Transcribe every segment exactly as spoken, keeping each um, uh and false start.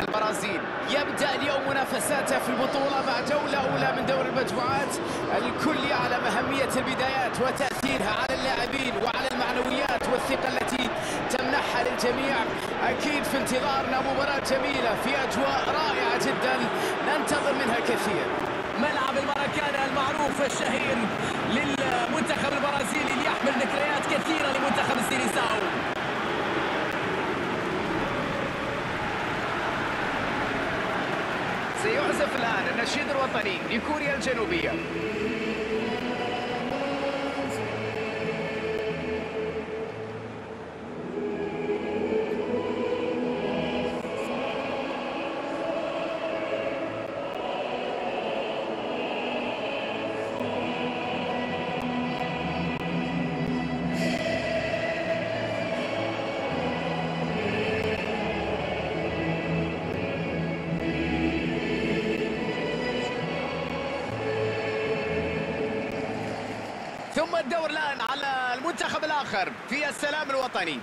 البرازيل يبدأ اليوم منافساته في البطولة مع جولة أولى من دوري المجموعات. الكل يعلم أهمية البدايات وتأثيرها على اللاعبين وعلى المعنويات والثقة التي تمنحها للجميع. أكيد في انتظارنا مباراة جميلة في أجواء رائعة جدا ننتظر منها كثير. ملعب المراكانا المعروف الشهير للمنتخب البرازيلي اللي يحمل ذكريات كثيرة لمنتخب السيريساو. سيعزف الآن النشيد الوطني لكوريا الجنوبية. ثم الدور الآن على المنتخب الآخر في السلام الوطني.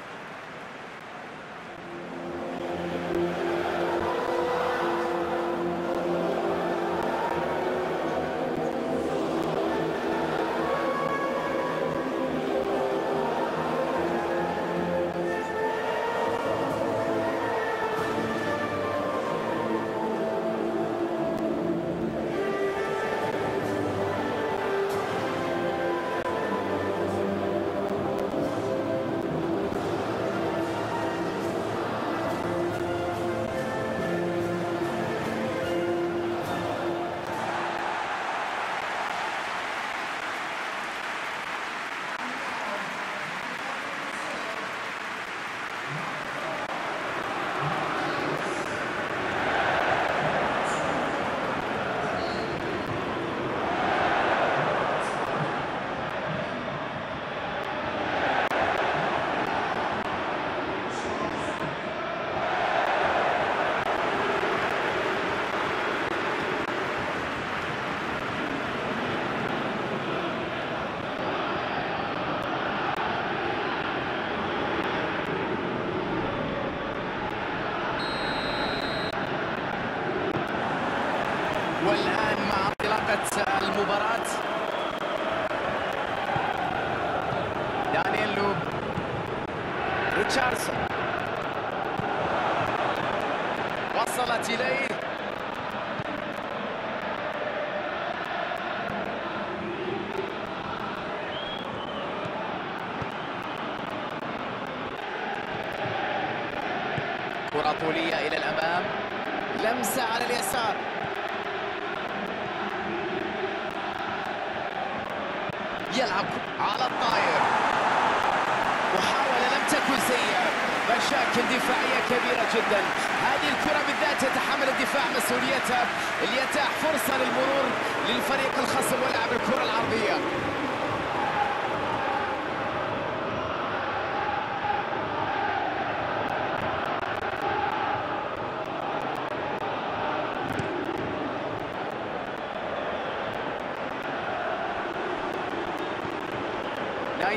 والآن مع انطلاقة المباراة دانيلو ريتشاردسون وصلت إليه كرة طولية إلى الأمام، لمسة على اليسار، يلعب على الطائر وحاول، لم تكن سيئة، مشاكل دفاعية كبيرة جدا. هذه الكرة بالذات يتحمل الدفاع مسؤوليتها ليتاح فرصة للمرور للفريق الخصم ويلعب الكرة العرضية.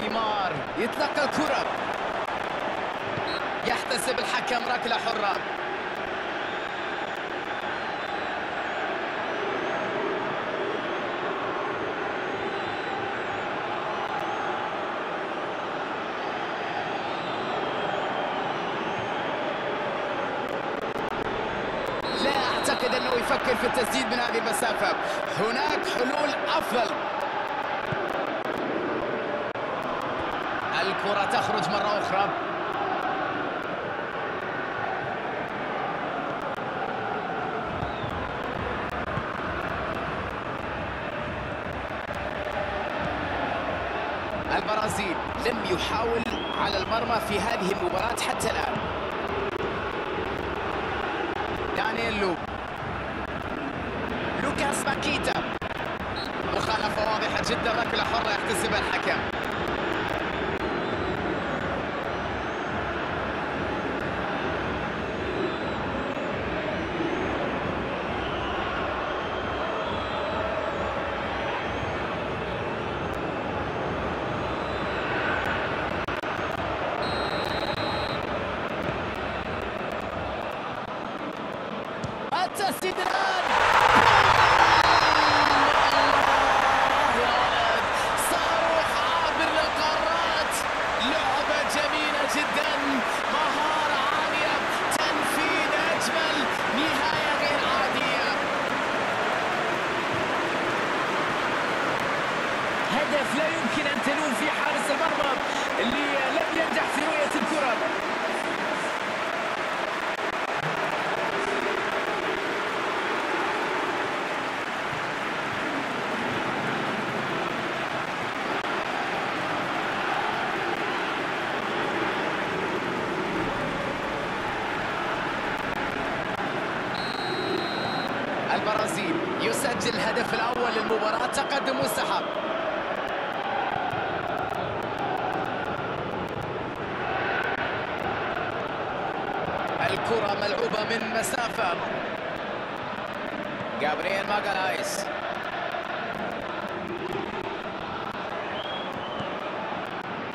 نيمار يتلقى الكرة، يحتسب الحكم ركلة حرة. لا أعتقد أنه يفكر في التسديد من هذه المسافة، هناك حلول أفضل. الكرة تخرج مرة أخرى. البرازيل لم يحاول على المرمى في هذه المباراة حتى الآن. دانيلو لوكاس ماكيتا، مخالفة واضحة جدا، ركلة حرة يحتسبها الحكم. التسديد الان. صاروخ عابر للقارات. لعبه جميله جدا، مهاره عاليه، تنفيذ اجمل، نهايه غير عاديه. هدف لا يمكن ان تلوم فيه حارس المرمى اللي لم ينجح في رؤيه الكره. البرازيل يسجل الهدف الأول للمباراة، تقدم مستحب. الكرة ملعوبة من مسافة. جابرييل ماغالايس.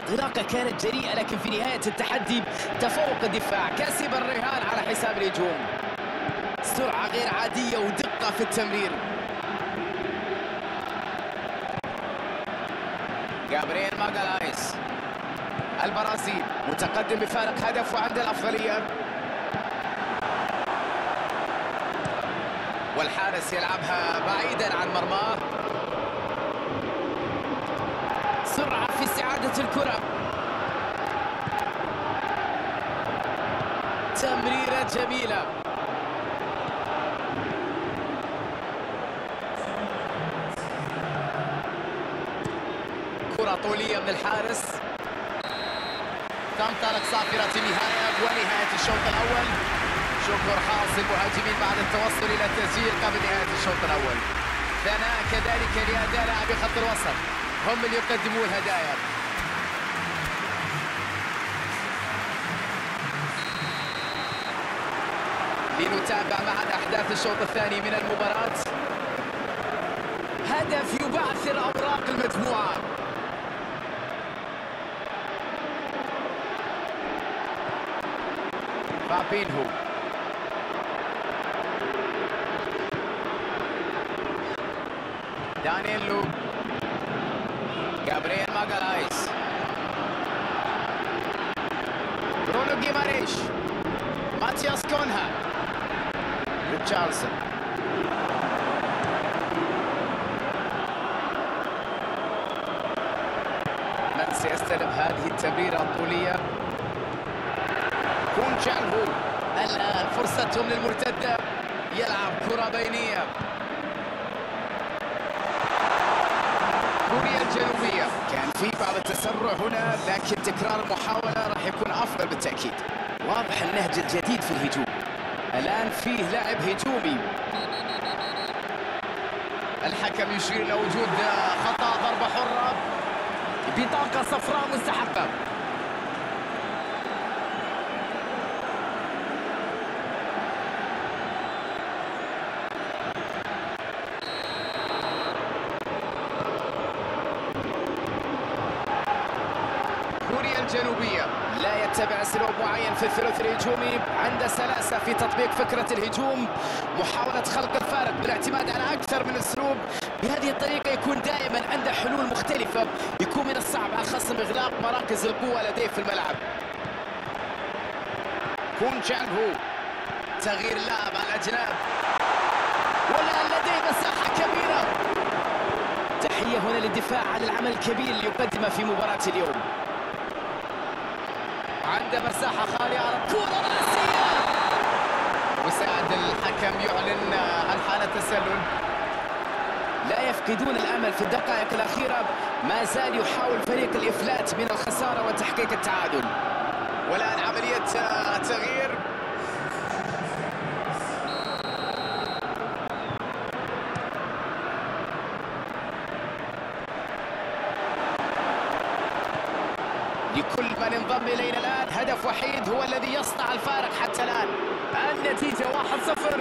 انطلاقة كانت جريئة، لكن في نهاية التحدي تفوق الدفاع، كسب الرهان على حساب الهجوم. سرعة غير عادية ودقة في التمرير. جابرييل ماغالايس. البرازيل متقدم بفارق هدف وعنده الأفضلية. والحارس يلعبها بعيدا عن مرماه. سرعة في استعادة الكرة. تمريرة جميلة. كرة طولية من الحارس. تنطلق صافرة النهاية ونهاية الشوط الأول. شكر خاص المهاجمين بعد التوصل إلى التسجيل قبل نهاية الشوط الأول. ثناء كذلك لأداء لاعبي خط الوسط، هم اللي يقدمون الهدايا. لنتابع معا أحداث الشوط الثاني من المباراة. هدف يبعثر أوراق المجموعة. بابينهو. دانيلو. جابرييل ماغالايس. برونو جيماريش. ماتياس كونها. ريتشاردسون. من سيستلم هذه التمريرة الطولية؟ كونشانهو. الآن فرصتهم للمرتدة. يلعب كرة بينية. كوريا الجنوبية كان في بعض التسرع هنا، لكن تكرار المحاولة راح يكون أفضل بالتأكيد. واضح النهج الجديد في الهجوم. الآن فيه لاعب هجومي. الحكم يشير إلى وجود خطأ ضربة حرة. بطاقة صفراء مستحقة. الجنوبية لا يتبع اسلوب معين في الثلث الهجومي، عنده سلاسة في تطبيق فكرة الهجوم، محاولة خلق الفارق بالاعتماد على أكثر من اسلوب، بهذه الطريقة يكون دائما عنده حلول مختلفة، يكون من الصعب على الخصم إغلاق مراكز القوة لديه في الملعب. كونشانهو. تغيير لاعب على الأجناب. والآن لديه مساحة كبيرة. تحية هنا للدفاع على العمل الكبير اللي يقدمه في مباراة اليوم. عنده مساحة خالية على الكرة الرأسية. مساعد الحكم يعلن عن حالة تسلل. لا يفقدون الأمل في الدقائق الأخيرة، ما زال يحاول فريق الإفلات من الخسارة وتحقيق التعادل. والآن عملية تغيير. لكل من انضم إلينا الآن هدف وحيد هو الذي يصنع الفارق حتى الآن. النتيجة واحد صفر.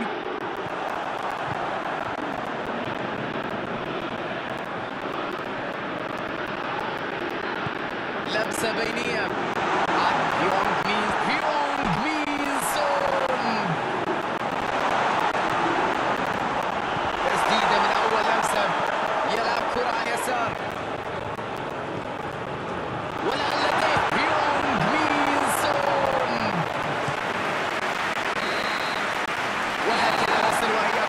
لمسة بينية. هيونغ مين هيونغ مين سون.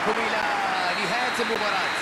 بكم إلى نهاية المباراة.